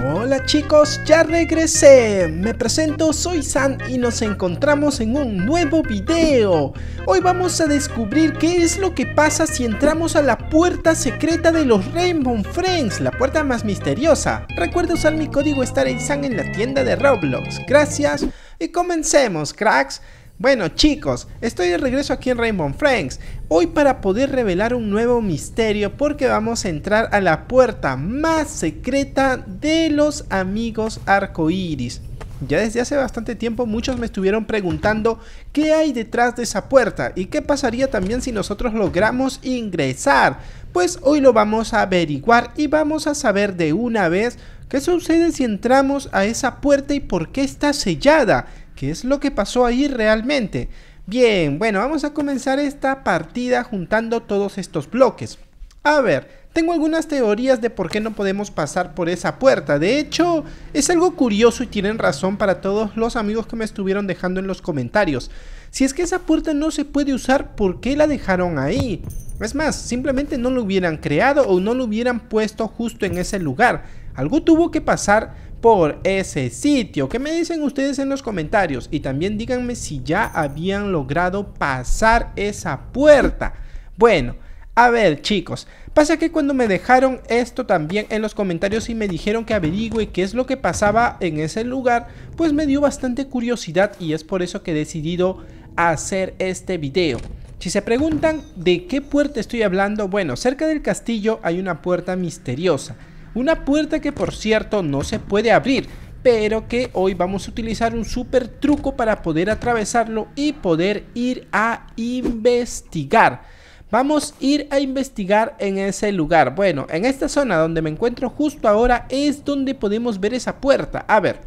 Hola chicos, ya regresé. Me presento, soy San y nos encontramos en un nuevo video. Hoy vamos a descubrir qué es lo que pasa si entramos a la puerta secreta de los Rainbow Friends, la puerta más misteriosa. Recuerda usar mi código Star HEYSANT en la tienda de Roblox. Gracias y comencemos, cracks. Bueno chicos, estoy de regreso aquí en Rainbow Friends, hoy para poder revelar un nuevo misterio porque vamos a entrar a la puerta más secreta de los amigos arcoíris. Ya desde hace bastante tiempo muchos me estuvieron preguntando qué hay detrás de esa puerta y qué pasaría también si nosotros logramos ingresar. Pues hoy lo vamos a averiguar y vamos a saber de una vez qué sucede si entramos a esa puerta y por qué está sellada. ¿Qué es lo que pasó ahí realmente? Bien, bueno, vamos a comenzar esta partida juntando todos estos bloques. A ver, tengo algunas teorías de por qué no podemos pasar por esa puerta. De hecho, es algo curioso y tienen razón para todos los amigos que me estuvieron dejando en los comentarios. Si es que esa puerta no se puede usar, ¿por qué la dejaron ahí? Es más, simplemente no lo hubieran creado o no lo hubieran puesto justo en ese lugar. Algo tuvo que pasar por ese sitio. ¿Qué me dicen ustedes en los comentarios? Y también díganme si ya habían logrado pasar esa puerta. Bueno, a ver chicos, pasa que cuando me dejaron esto también en los comentarios y me dijeron que averigüe qué es lo que pasaba en ese lugar, pues me dio bastante curiosidad y es por eso que he decidido hacer este video. Si se preguntan de qué puerta estoy hablando, bueno, cerca del castillo hay una puerta misteriosa. Una puerta que por cierto no se puede abrir, pero que hoy vamos a utilizar un súper truco para poder atravesarlo y poder ir a investigar. Vamos a ir a investigar en ese lugar. Bueno, en esta zona donde me encuentro justo ahora es donde podemos ver esa puerta. A ver,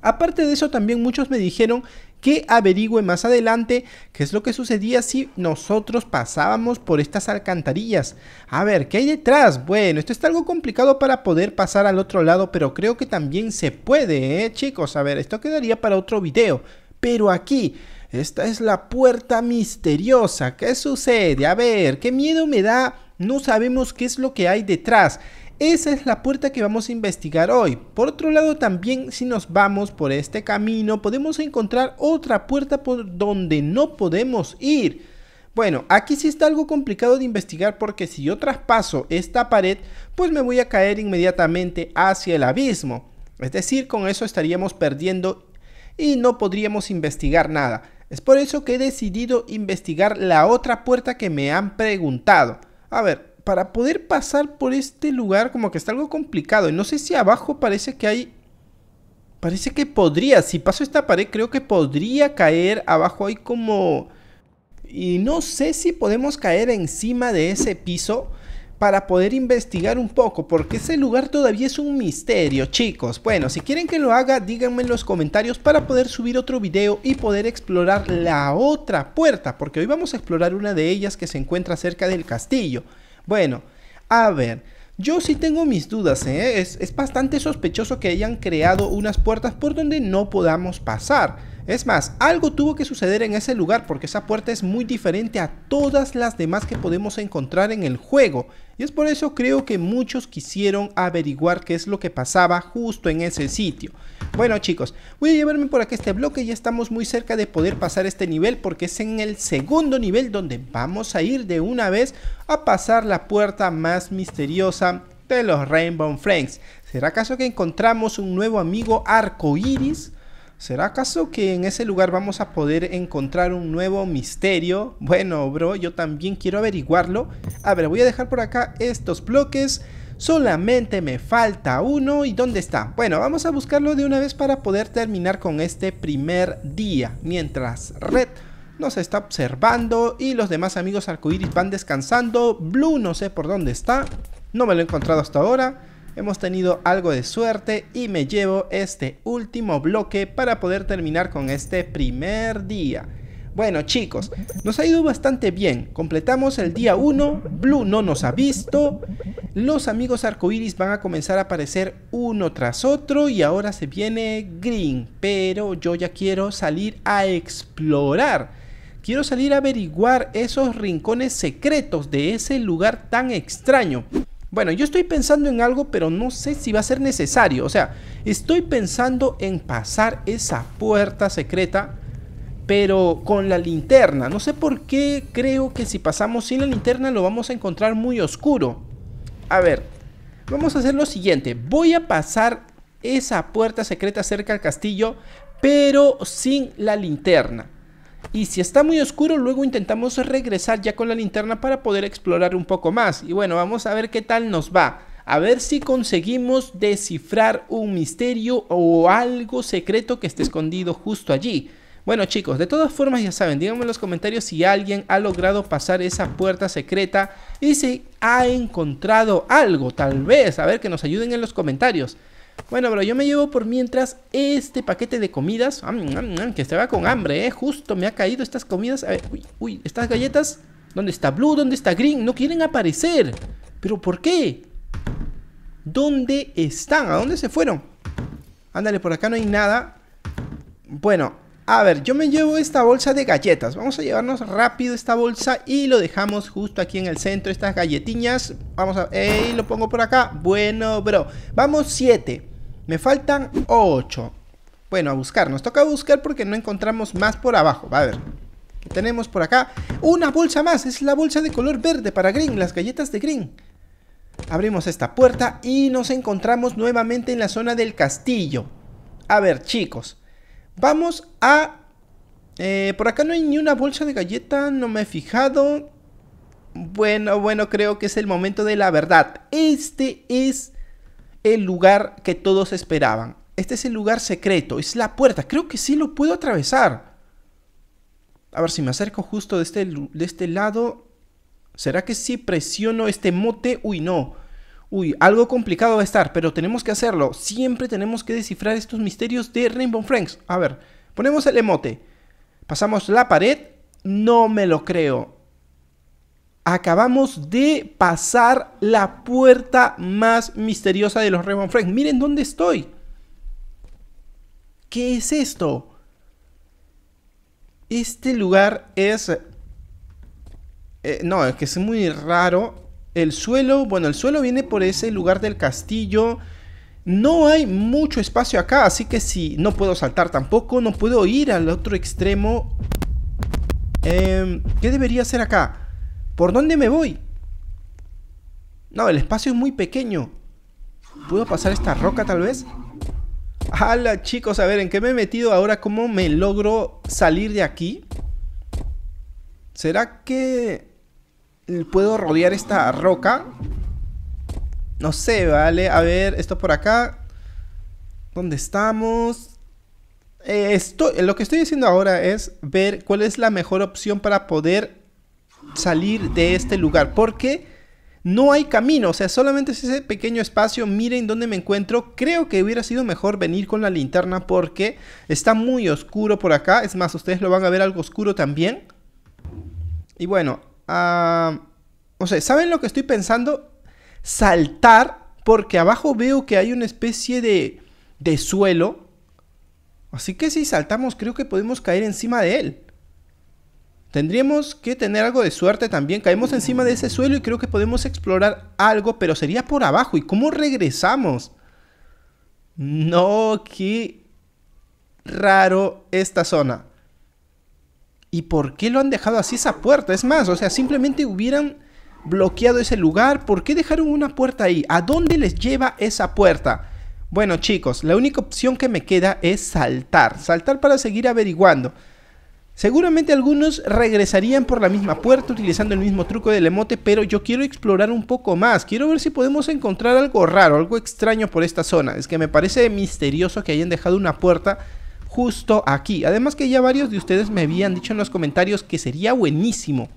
aparte de eso también muchos me dijeron que averigüe más adelante qué es lo que sucedía si nosotros pasábamos por estas alcantarillas. A ver, ¿qué hay detrás? Bueno, esto está algo complicado para poder pasar al otro lado, pero creo que también se puede, chicos. A ver, esto quedaría para otro video. Pero aquí, esta es la puerta misteriosa. ¿Qué sucede? A ver, qué miedo me da. No sabemos qué es lo que hay detrás. Esa es la puerta que vamos a investigar hoy. Por otro lado también, si nos vamos por este camino, podemos encontrar otra puerta por donde no podemos ir. Bueno, aquí sí está algo complicado de investigar porque si yo traspaso esta pared, pues me voy a caer inmediatamente hacia el abismo. Es decir, con eso estaríamos perdiendo y no podríamos investigar nada. Es por eso que he decidido investigar la otra puerta que me han preguntado. A ver, para poder pasar por este lugar como que está algo complicado. Y no sé si abajo parece que hay... Parece que podría. Si paso esta pared creo que podría caer. Abajo hay como... Y no sé si podemos caer encima de ese piso para poder investigar un poco, porque ese lugar todavía es un misterio, chicos. Bueno, si quieren que lo haga, díganme en los comentarios para poder subir otro video y poder explorar la otra puerta, porque hoy vamos a explorar una de ellas que se encuentra cerca del castillo. Bueno, a ver, yo sí tengo mis dudas, es bastante sospechoso que hayan creado unas puertas por donde no podamos pasar. Es más, algo tuvo que suceder en ese lugar porque esa puerta es muy diferente a todas las demás que podemos encontrar en el juego. Y es por eso creo que muchos quisieron averiguar qué es lo que pasaba justo en ese sitio. Bueno chicos, voy a llevarme por acá este bloque, ya estamos muy cerca de poder pasar este nivel porque es en el segundo nivel donde vamos a ir de una vez a pasar la puerta más misteriosa de los Rainbow Friends. ¿Será acaso que encontramos un nuevo amigo arcoíris? ¿Será acaso que en ese lugar vamos a poder encontrar un nuevo misterio? Bueno, bro, yo también quiero averiguarlo. A ver, voy a dejar por acá estos bloques. Solamente me falta uno. ¿Y dónde está? Bueno, vamos a buscarlo de una vez para poder terminar con este primer día. Mientras Red nos está observando y los demás amigos arcoíris van descansando. Blue no sé por dónde está. No me lo he encontrado hasta ahora. Hemos tenido algo de suerte y me llevo este último bloque para poder terminar con este primer día. Bueno chicos, nos ha ido bastante bien. Completamos el día 1, Blue no nos ha visto. Los amigos arcoíris van a comenzar a aparecer uno tras otro y ahora se viene Green. Pero yo ya quiero salir a explorar. Quiero salir a averiguar esos rincones secretos de ese lugar tan extraño. Bueno, yo estoy pensando en algo, pero no sé si va a ser necesario. O sea, estoy pensando en pasar esa puerta secreta, pero con la linterna. No sé por qué creo que si pasamos sin la linterna lo vamos a encontrar muy oscuro. A ver, vamos a hacer lo siguiente. Voy a pasar esa puerta secreta cerca al castillo, pero sin la linterna. Y si está muy oscuro, luego intentamos regresar ya con la linterna para poder explorar un poco más. Y bueno, vamos a ver qué tal nos va. A ver si conseguimos descifrar un misterio o algo secreto que esté escondido justo allí. Bueno chicos, de todas formas ya saben, díganme en los comentarios si alguien ha logrado pasar esa puerta secreta y si ha encontrado algo, tal vez. A ver, que nos ayuden en los comentarios. Bueno, pero yo me llevo por mientras este paquete de comidas. Que se va con hambre, justo me ha caído estas comidas. A ver, uy, uy, estas galletas. ¿Dónde está Blue? ¿Dónde está Green? No quieren aparecer. ¿Pero por qué? ¿Dónde están? ¿A dónde se fueron? Ándale, por acá no hay nada. Bueno, a ver, yo me llevo esta bolsa de galletas. Vamos a llevarnos rápido esta bolsa y lo dejamos justo aquí en el centro, estas galletiñas. Vamos a... ¡Ey! Lo pongo por acá. Bueno, bro. Vamos 7. Me faltan 8. Bueno, a buscar. Nos toca buscar porque no encontramos más por abajo. A ver, ¿qué tenemos por acá? Una bolsa más. Es la bolsa de color verde para Green. Las galletas de Green. Abrimos esta puerta y nos encontramos nuevamente en la zona del castillo. A ver, chicos. Vamos a... por acá no hay ni una bolsa de galleta. No me he fijado. Bueno, creo que es el momento de la verdad. Este es... el lugar que todos esperaban. Este es el lugar secreto. Es la puerta. Creo que sí lo puedo atravesar. A ver si me acerco justo de este lado. ¿Será que sí presiono este mote? Uy, no. Uy, algo complicado va a estar. Pero tenemos que hacerlo. Siempre tenemos que descifrar estos misterios de Rainbow Friends. A ver. Ponemos el emote. Pasamos la pared. No me lo creo. Acabamos de pasar la puerta más misteriosa de los Rainbow Friends. Miren dónde estoy. ¿Qué es esto? Este lugar es... no, es que es muy raro. El suelo... Bueno, el suelo viene por ese lugar del castillo. No hay mucho espacio acá, así que sí, no puedo saltar tampoco. No puedo ir al otro extremo. ¿Qué debería hacer acá? ¿Por dónde me voy? No, el espacio es muy pequeño. ¿Puedo pasar esta roca tal vez? ¡Hala, chicos! A ver, ¿en qué me he metido ahora? ¿Cómo me logro salir de aquí? ¿Será que puedo rodear esta roca? No sé, vale. A ver, esto por acá. ¿Dónde estamos? Lo que estoy haciendo ahora es ver cuál es la mejor opción para poder... salir de este lugar, porque no hay camino, o sea, solamente es ese pequeño espacio. Miren dónde me encuentro. Creo que hubiera sido mejor venir con la linterna porque está muy oscuro por acá. Es más, ustedes lo van a ver algo oscuro también. Y bueno, o sea, ¿saben lo que estoy pensando? Saltar, porque abajo veo que hay una especie de suelo. Así que si saltamos creo que podemos caer encima de él. Tendríamos que tener algo de suerte también. Caemos encima de ese suelo y creo que podemos explorar algo, pero sería por abajo. ¿Y cómo regresamos? No, qué raro esta zona. ¿Y por qué lo han dejado así esa puerta? Es más, o sea, simplemente hubieran bloqueado ese lugar. ¿Por qué dejaron una puerta ahí? ¿A dónde les lleva esa puerta? Bueno, chicos, la única opción que me queda es saltar. Saltar para seguir averiguando. Seguramente algunos regresarían por la misma puerta utilizando el mismo truco del emote, pero yo quiero explorar un poco más. Quiero ver si podemos encontrar algo raro, algo extraño por esta zona. Es que me parece misterioso que hayan dejado una puerta justo aquí. Además que ya varios de ustedes me habían dicho en los comentarios que sería buenísimo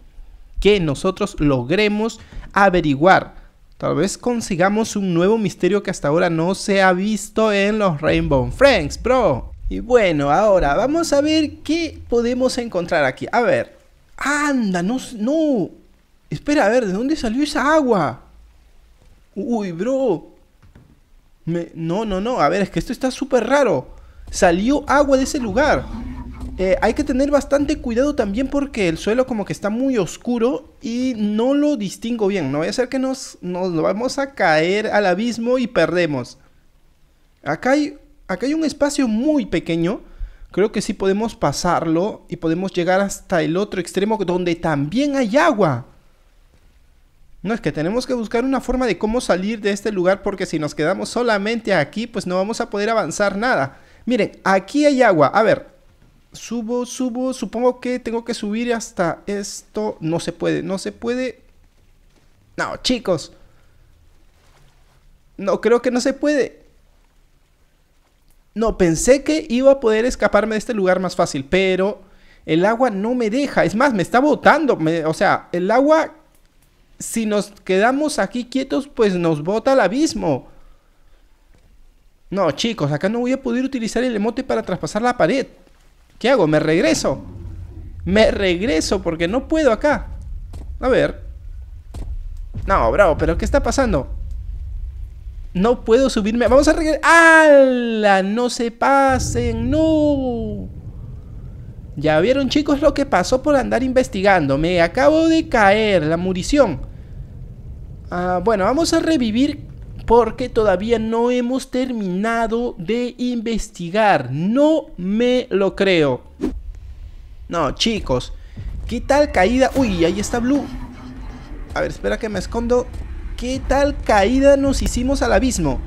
que nosotros logremos averiguar. Tal vez consigamos un nuevo misterio que hasta ahora no se ha visto en los Rainbow Friends, bro. Y bueno, ahora vamos a ver qué podemos encontrar aquí. A ver. ¡Anda! ¡No! Espera, a ver, ¿de dónde salió esa agua? ¡Uy, bro! No. A ver, es que esto está súper raro. Salió agua de ese lugar. Hay que tener bastante cuidado también porque el suelo como que está muy oscuro y no lo distingo bien. No vaya a ser que nos vamos a caer al abismo y perdemos. Acá hay un espacio muy pequeño. Creo que sí podemos pasarlo y podemos llegar hasta el otro extremo donde también hay agua. No, es que tenemos que buscar una forma de cómo salir de este lugar porque si nos quedamos solamente aquí, pues no vamos a poder avanzar nada. Miren, aquí hay agua. A ver, subo, supongo que tengo que subir hasta esto. No se puede. No, chicos. No, creo que no se puede. No, pensé que iba a poder escaparme de este lugar más fácil, pero el agua no me deja. Es más, me está botando. O sea, el agua, si nos quedamos aquí quietos, pues nos bota al abismo. No, chicos, acá no voy a poder utilizar el emote para traspasar la pared. ¿Qué hago? ¿Me regreso? Me regreso porque no puedo acá. A ver. No, bravo, pero ¿qué está pasando? No puedo subirme. Vamos a regresar. ¡Hala! No se pasen. ¡No! Ya vieron, chicos, lo que pasó por andar investigando. Me acabo de caer. La murición. Bueno, vamos a revivir porque todavía no hemos terminado de investigar. No me lo creo. No, chicos. ¿Qué tal caída? Uy, ahí está Blue. A ver, espera que me escondo. ¿Qué tal caída nos hicimos al abismo?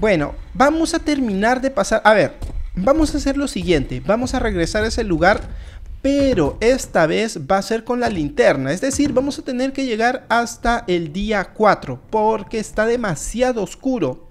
Bueno, vamos a terminar de pasar. A ver, vamos a hacer lo siguiente. Vamos a regresar a ese lugar, pero esta vez va a ser con la linterna. Es decir, vamos a tener que llegar hasta el día 4. Porque está demasiado oscuro.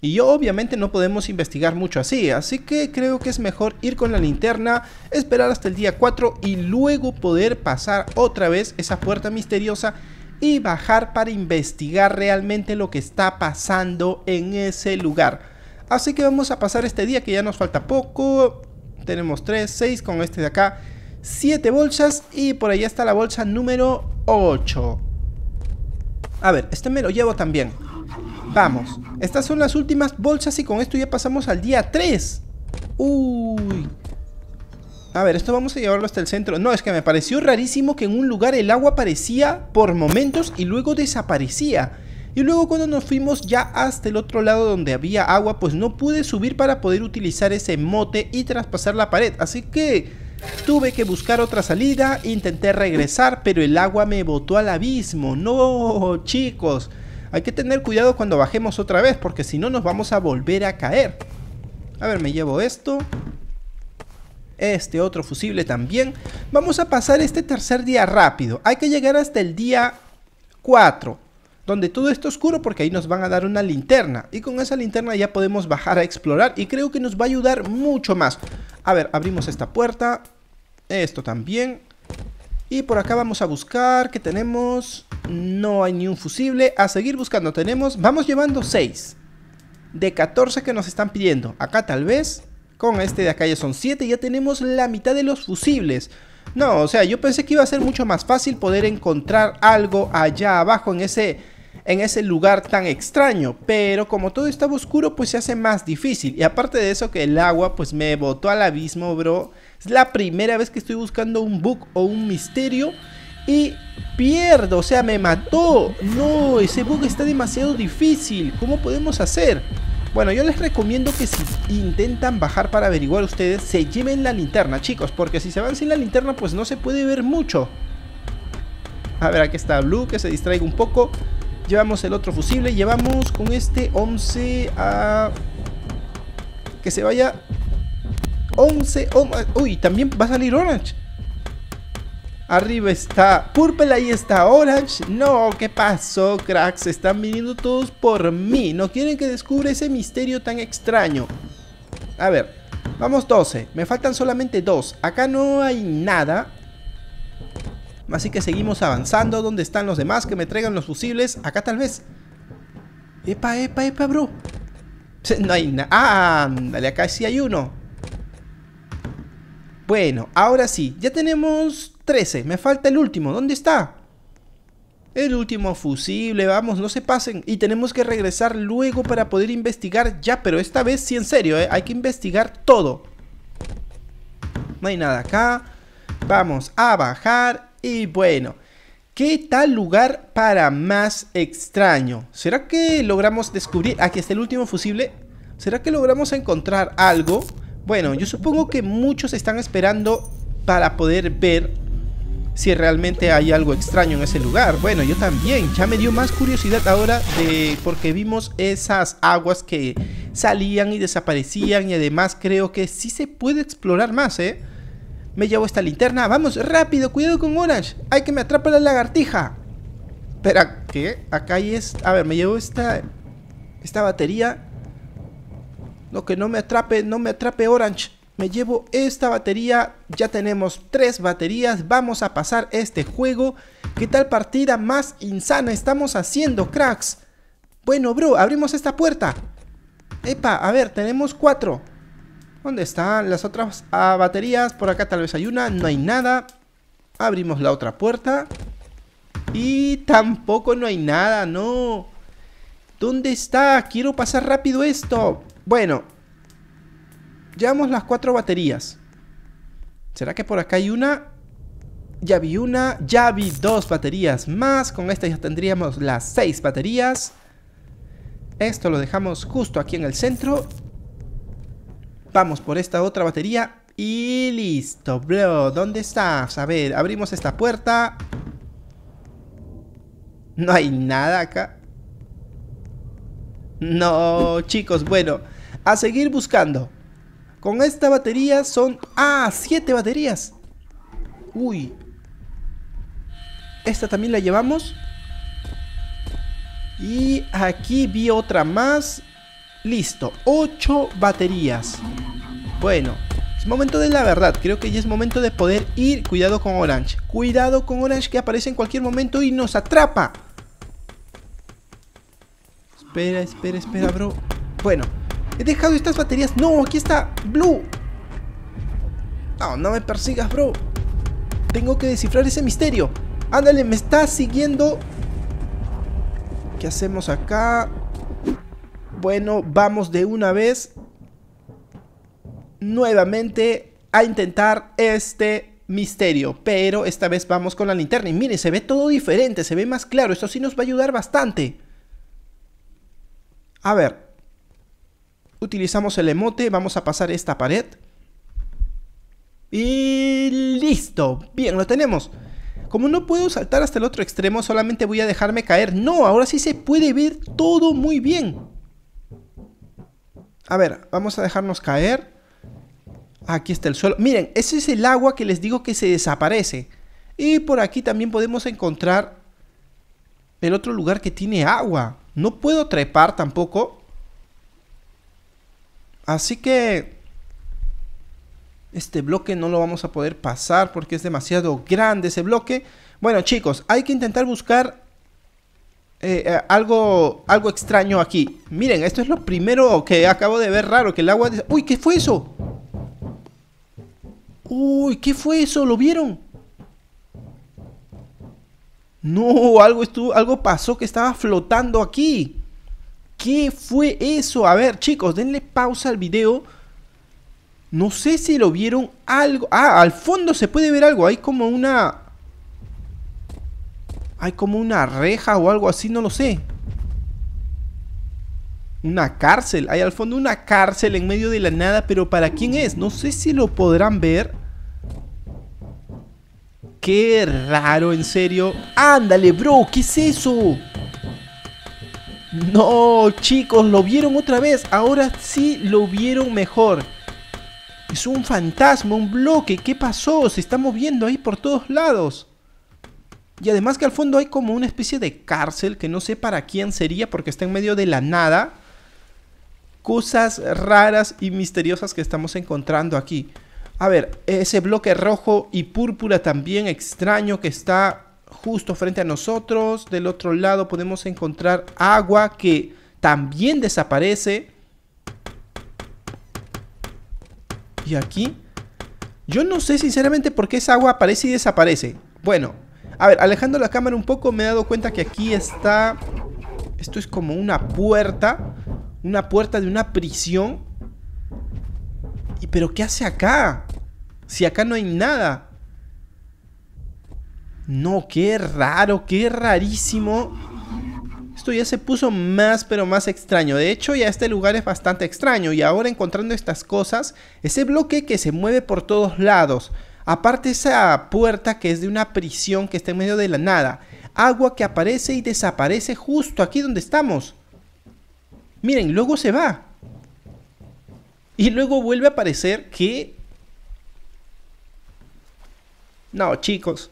Y obviamente no podemos investigar mucho así. Así que creo que es mejor ir con la linterna. Esperar hasta el día 4. Y luego poder pasar otra vez esa puerta misteriosa. Y bajar para investigar realmente lo que está pasando en ese lugar. Así que vamos a pasar este día que ya nos falta poco. Tenemos 3, 6 con este de acá. 7 bolsas y por ahí está la bolsa número 8. A ver, este me lo llevo también. Vamos, estas son las últimas bolsas y con esto ya pasamos al día 3. Uy. A ver, esto vamos a llevarlo hasta el centro. No, es que me pareció rarísimo que en un lugar el agua aparecía por momentos y luego desaparecía. Y luego cuando nos fuimos ya hasta el otro lado donde había agua, pues no pude subir para poder utilizar ese mote y traspasar la pared. Así que tuve que buscar otra salida, intenté regresar, pero el agua me botó al abismo. No, chicos, hay que tener cuidado cuando bajemos otra vez, porque si no nos vamos a volver a caer. A ver, me llevo esto. Este otro fusible también. Vamos a pasar este tercer día rápido. Hay que llegar hasta el día 4, donde todo está oscuro, porque ahí nos van a dar una linterna. Y con esa linterna ya podemos bajar a explorar. Y creo que nos va a ayudar mucho más. A ver, abrimos esta puerta. Esto también. Y por acá vamos a buscar. ¿Qué tenemos? No hay ni un fusible. A seguir buscando tenemos. Vamos llevando 6. De 14 que nos están pidiendo. Acá tal vez. Con este de acá ya son 7. Ya tenemos la mitad de los fusibles. No, o sea, yo pensé que iba a ser mucho más fácil poder encontrar algo allá abajo en ese lugar tan extraño, pero como todo estaba oscuro, pues se hace más difícil. Y aparte de eso, que el agua pues me botó al abismo, bro. Es la primera vez que estoy buscando un bug o un misterio y pierdo, o sea, me mató. No, ese bug está demasiado difícil. ¿Cómo podemos hacer? Bueno, yo les recomiendo que si intentan bajar para averiguar ustedes, se lleven la linterna, chicos, porque si se van sin la linterna, pues no se puede ver mucho. A ver, aquí está Blue, que se distraiga un poco. Llevamos el otro fusible, llevamos con este 11 a... Que se vaya 11, oh, uy, también va a salir Orange. Arriba está Purple, ahí está Orange. No, ¿qué pasó, cracks? Están viniendo todos por mí. No quieren que descubra ese misterio tan extraño. A ver, vamos 12, me faltan solamente 2. Acá no hay nada. Así que seguimos avanzando. ¿Dónde están los demás? Que me traigan los fusibles. Acá tal vez. Epa, epa, epa, bro. No hay nada. Ah, dale, acá sí hay uno. Bueno, ahora sí. Ya tenemos 13. Me falta el último. ¿Dónde está? El último fusible. Vamos, no se pasen. Y tenemos que regresar luego para poder investigar ya. Pero esta vez sí, en serio, ¿eh? Hay que investigar todo. no hay nada acá. Vamos a bajar y bueno, ¿qué tal lugar para más extraño? ¿Será que logramos descubrir? Aquí está el último fusible. ¿Será que logramos encontrar algo? Bueno, yo supongo que muchos están esperando para poder ver si realmente hay algo extraño en ese lugar. Bueno, yo también. Ya me dio más curiosidad ahora porque vimos esas aguas que salían y desaparecían. Y además creo que sí se puede explorar más, ¿eh? Me llevo esta linterna. ¡Vamos, rápido! ¡Cuidado con Orange! ¡Ay, que me atrapa la lagartija! Espera, ¿qué? Acá hay esta... A ver, me llevo esta batería. No, que no me atrape, no me atrape Orange. Me llevo esta batería. Ya tenemos 3 baterías. Vamos a pasar este juego. ¿Qué tal partida más insana estamos haciendo, cracks? Bueno, bro, abrimos esta puerta. Epa, a ver, tenemos 4. ¿Dónde están las otras baterías? Por acá tal vez hay una. No hay nada. Abrimos la otra puerta. Y tampoco no hay nada, no. ¿Dónde está? Quiero pasar rápido esto. Bueno, llevamos las 4 baterías. ¿Será que por acá hay una? Ya vi una. Ya vi 2 baterías más. Con esta ya tendríamos las 6 baterías. Esto lo dejamos justo aquí en el centro. Vamos por esta otra batería. Y listo, bro. ¿Dónde estás? A ver, abrimos esta puerta. No hay nada acá. No, chicos, bueno, a seguir buscando. Con esta batería son... ¡Ah! 7 baterías. Uy. Esta también la llevamos. Y aquí vi otra más. Listo, 8 baterías. Bueno, es momento de la verdad. Creo que ya es momento de poder ir. Cuidado con Orange. Cuidado con Orange, que aparece en cualquier momento y nos atrapa. Espera, espera, espera, bro. Bueno, he dejado estas baterías. No, aquí está, Blue. No, no me persigas, bro. Tengo que descifrar ese misterio. Ándale, me está siguiendo. ¿Qué hacemos acá? Bueno, vamos de una vez nuevamente a intentar este misterio. Pero esta vez vamos con la linterna. Y miren, se ve todo diferente, se ve más claro. Esto sí nos va a ayudar bastante. A ver, utilizamos el emote, vamos a pasar esta pared. Y listo, bien, lo tenemos. Como no puedo saltar hasta el otro extremo, solamente voy a dejarme caer. No, ahora sí se puede ver todo muy bien. A ver, vamos a dejarnos caer. Aquí está el suelo. Miren, ese es el agua que les digo que se desaparece. Y por aquí también podemos encontrar el otro lugar que tiene agua. No puedo trepar tampoco. Así que este bloque no lo vamos a poder pasar porque es demasiado grande ese bloque. Bueno, chicos, hay que intentar buscar algo extraño aquí. Miren, esto es lo primero que acabo de ver raro, que el agua... ¡Uy! ¿Qué fue eso? ¡Uy! ¿Qué fue eso? ¿Lo vieron? No, algo pasó que estaba flotando aquí. ¿Qué fue eso? A ver, chicos, denle pausa al video. No sé si lo vieron algo. Ah, al fondo se puede ver algo. Hay como una... Hay como una reja o algo así, no lo sé. Una cárcel. Hay al fondo una cárcel en medio de la nada. Pero ¿para quién es? No sé si lo podrán ver. Qué raro, en serio. Ándale, bro, ¿qué es eso? No, chicos, lo vieron otra vez. Ahora sí lo vieron mejor. Es un fantasma, un bloque. ¿Qué pasó? Se está moviendo ahí por todos lados. Y además que al fondo hay como una especie de cárcel que no sé para quién sería porque está en medio de la nada. Cosas raras y misteriosas que estamos encontrando aquí. A ver, ese bloque rojo y púrpura también extraño que está justo frente a nosotros. Del otro lado podemos encontrar agua que también desaparece. Y aquí, yo no sé sinceramente por qué esa agua aparece y desaparece. Bueno, a ver, alejando la cámara un poco me he dado cuenta que aquí está... Esto es como una puerta. Una puerta de una prisión. ¿Pero qué hace acá? Si acá no hay nada. No, qué raro, qué rarísimo. Esto ya se puso más, pero más extraño. De hecho, ya este lugar es bastante extraño. Y ahora encontrando estas cosas, ese bloque que se mueve por todos lados. Aparte esa puerta que es de una prisión que está en medio de la nada. Agua que aparece y desaparece justo aquí donde estamos. Miren, luego se va. Y luego vuelve a aparecer que... No, chicos.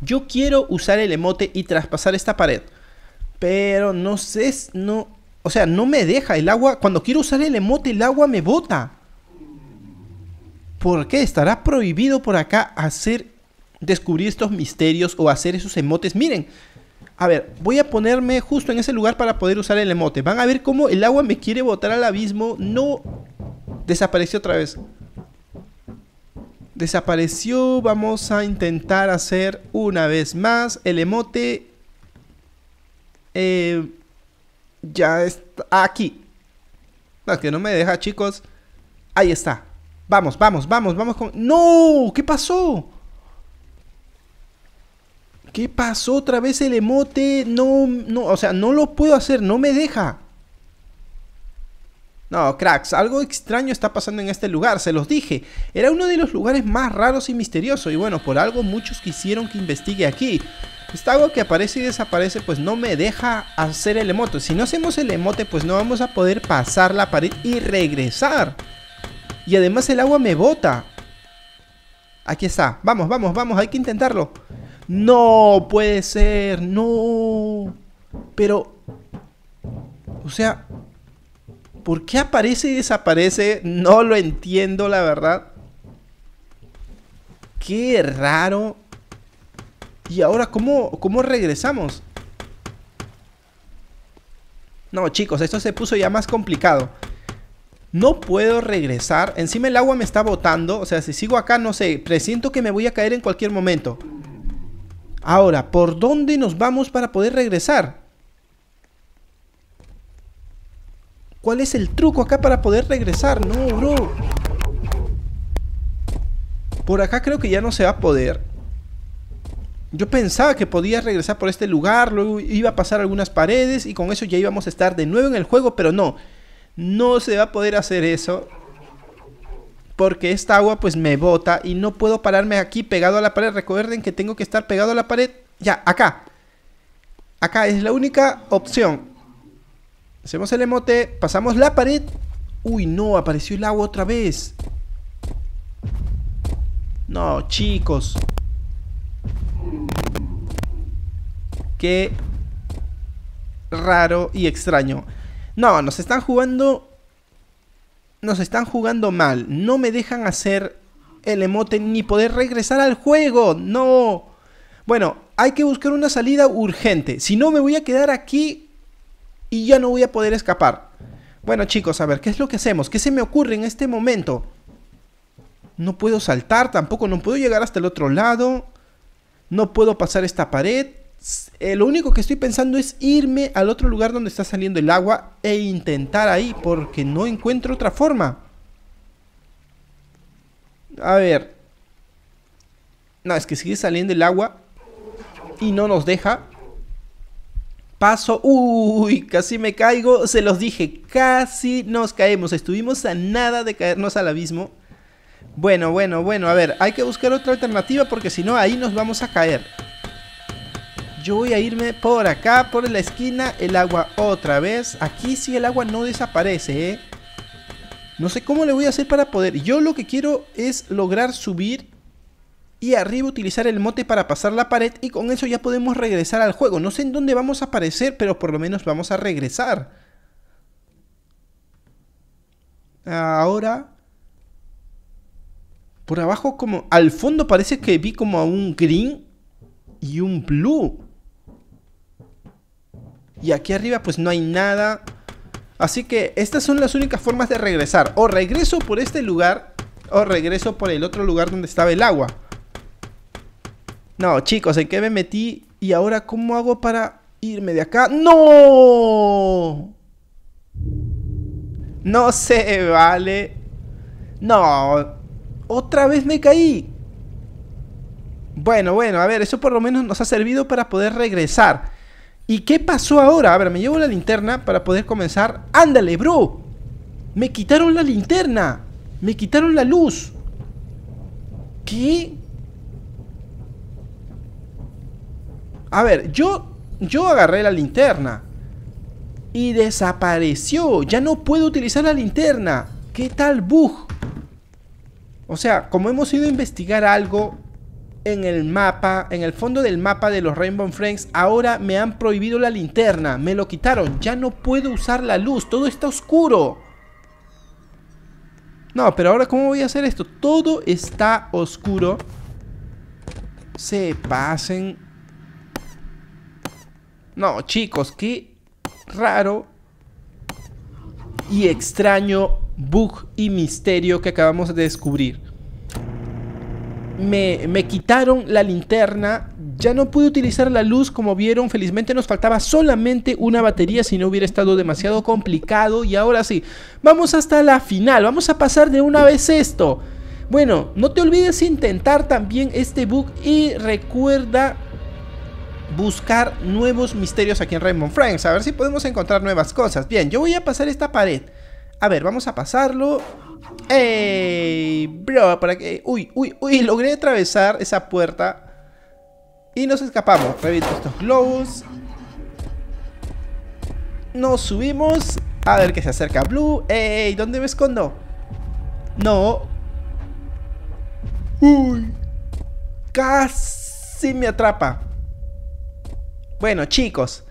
Yo quiero usar el emote y traspasar esta pared. Pero no sé... No, o sea, no me deja el agua. Cuando quiero usar el emote, el agua me bota. ¿Por qué? ¿Estará prohibido por acá hacer... descubrir estos misterios o hacer esos emotes? Miren. A ver, voy a ponerme justo en ese lugar para poder usar el emote. Van a ver cómo el agua me quiere botar al abismo. No. Desapareció otra vez. Desapareció. Vamos a intentar hacer una vez más el emote. Ya está aquí. No, que no me deja, chicos. Ahí está. Vamos, vamos, vamos, vamos con... ¡No! ¿Qué pasó? ¿Qué pasó? Otra vez el emote. No, no, o sea, no lo puedo hacer. No me deja. No, cracks, algo extraño está pasando en este lugar, se los dije. Era uno de los lugares más raros y misteriosos. Y bueno, por algo muchos quisieron que investigue aquí. Esta agua que aparece y desaparece, pues no me deja hacer el emote. Si no hacemos el emote, pues no vamos a poder pasar la pared y regresar. Y además el agua me bota. Aquí está, vamos, vamos, vamos, hay que intentarlo. No puede ser, no. Pero, o sea, ¿por qué aparece y desaparece? No lo entiendo, la verdad. Qué raro. Y ahora, ¿cómo regresamos? No, chicos, esto se puso ya más complicado. No puedo regresar. Encima el agua me está botando. O sea, si sigo acá, no sé, presiento que me voy a caer en cualquier momento. Ahora, ¿por dónde nos vamos para poder regresar? ¿Cuál es el truco acá para poder regresar? No, bro. Por acá creo que ya no se va a poder. Yo pensaba que podía regresar por este lugar. Luego iba a pasar algunas paredes y con eso ya íbamos a estar de nuevo en el juego. Pero no, no se va a poder hacer eso. Porque esta agua pues me bota y no puedo pararme aquí pegado a la pared. Recuerden que tengo que estar pegado a la pared. Ya, acá. Acá es la única opción. Hacemos el emote, pasamos la pared. Uy, no, apareció el agua otra vez. No, chicos. Qué raro y extraño. No, nos están jugando... Nos están jugando mal. No me dejan hacer el emote ni poder regresar al juego. No. Bueno, hay que buscar una salida urgente. Si no, me voy a quedar aquí y ya no voy a poder escapar. Bueno, chicos, a ver, ¿qué es lo que hacemos? ¿Qué se me ocurre en este momento? No puedo saltar tampoco. No puedo llegar hasta el otro lado. No puedo pasar esta pared. Lo único que estoy pensando es irme al otro lugar donde está saliendo el agua e intentar ahí, porque no encuentro otra forma. A ver. No, es que sigue saliendo el agua y no nos deja. Paso. Uy, casi me caigo. Se los dije, casi nos caemos. Estuvimos a nada de caernos al abismo. Bueno, bueno, bueno. A ver, hay que buscar otra alternativa porque si no, ahí nos vamos a caer. Yo voy a irme por acá, por la esquina. El agua otra vez. Aquí sí el agua no desaparece, ¿eh? No sé cómo le voy a hacer para poder. Yo lo que quiero es lograr subir y arriba utilizar el mote para pasar la pared. Y con eso ya podemos regresar al juego. No sé en dónde vamos a aparecer, pero por lo menos vamos a regresar. Ahora... Por abajo como... Al fondo parece que vi como a un green y un blue. Y aquí arriba pues no hay nada. Así que estas son las únicas formas de regresar. O regreso por este lugar o regreso por el otro lugar donde estaba el agua. No, chicos, ¿en qué me metí? Y ahora, ¿cómo hago para irme de acá? ¡No! No se vale. No. ¡Otra vez me caí! Bueno, bueno, a ver, eso por lo menos nos ha servido para poder regresar. ¿Y qué pasó ahora? A ver, me llevo la linterna para poder comenzar. ¡Ándale, bro! ¡Me quitaron la linterna! ¡Me quitaron la luz! ¿Qué? A ver, yo agarré la linterna y desapareció. Ya no puedo utilizar la linterna. ¿Qué tal bug? O sea, como hemos ido a investigar algo en el mapa, en el fondo del mapa de los Rainbow Friends, ahora me han prohibido la linterna. Me lo quitaron. Ya no puedo usar la luz. Todo está oscuro. No, pero ahora ¿cómo voy a hacer esto? Todo está oscuro. Se pasen. No, chicos, qué raro y extraño bug y misterio que acabamos de descubrir. Me quitaron la linterna. Ya no pude utilizar la luz, como vieron. Felizmente nos faltaba solamente una batería, si no hubiera estado demasiado complicado. Y ahora sí, vamos hasta la final. Vamos a pasar de una vez esto. Bueno, no te olvides intentar también este bug. Y recuerda buscar nuevos misterios aquí en Rainbow Friends. A ver si podemos encontrar nuevas cosas. Bien, yo voy a pasar esta pared. A ver, vamos a pasarlo. ¡Ey! Bro, para que... Uy, uy, uy, logré atravesar esa puerta y nos escapamos. Reviento estos globos. Nos subimos. A ver que se acerca Blue. ¡Ey! ¿Dónde me escondo? No. ¡Uy! Casi me atrapa. Bueno, chicos,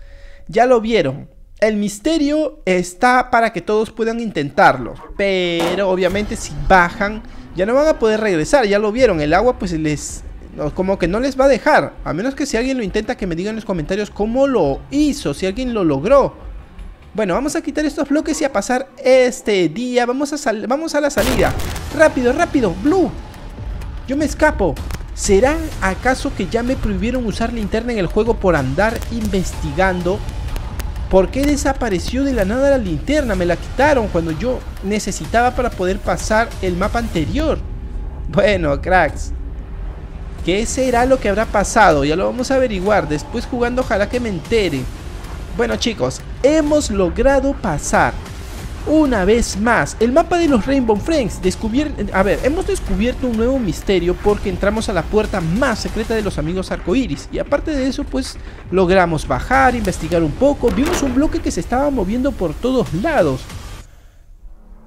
ya lo vieron. El misterio está para que todos puedan intentarlo, pero obviamente si bajan ya no van a poder regresar. Ya lo vieron, el agua pues les... como que no les va a dejar. A menos que si alguien lo intenta, que me digan en los comentarios cómo lo hizo, si alguien lo logró. Bueno, vamos a quitar estos bloques y a pasar este día. Vamos a la salida. Rápido, rápido, Blue. Yo me escapo. ¿Será acaso que ya me prohibieron usar linterna en el juego por andar investigando? ¿Por qué desapareció de la nada la linterna? Me la quitaron cuando yo necesitaba para poder pasar el mapa anterior. Bueno, cracks, ¿qué será lo que habrá pasado? Ya lo vamos a averiguar después jugando, ojalá que me entere. Bueno, chicos, hemos logrado pasar una vez más el mapa de los Rainbow Friends. A ver, hemos descubierto un nuevo misterio porque entramos a la puerta más secreta de los amigos arcoíris. Y aparte de eso, pues logramos bajar, investigar un poco. Vimos un bloque que se estaba moviendo por todos lados.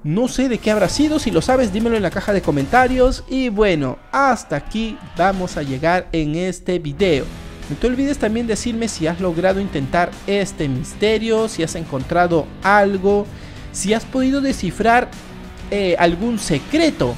No sé de qué habrá sido. Si lo sabes, dímelo en la caja de comentarios. Y bueno, hasta aquí vamos a llegar en este video. No te olvides también decirme si has logrado intentar este misterio, si has encontrado algo, si has podido descifrar algún secreto.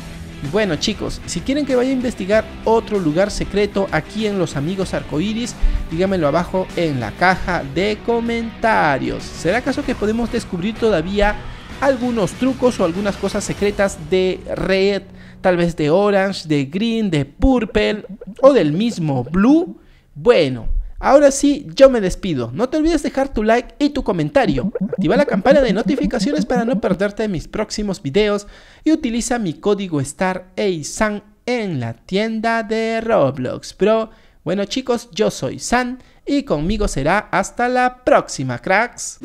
Bueno, chicos, si quieren que vaya a investigar otro lugar secreto aquí en los amigos arcoíris, díganmelo abajo en la caja de comentarios. ¿Será acaso que podemos descubrir todavía algunos trucos o algunas cosas secretas de Red, tal vez de Orange, de Green, de Purple o del mismo Blue? Bueno, ahora sí, yo me despido. No te olvides dejar tu like y tu comentario. Activa la campana de notificaciones para no perderte mis próximos videos. Y utiliza mi código Star HEYSANT en la tienda de Roblox, bro. Bueno, chicos, yo soy San y conmigo será hasta la próxima, cracks.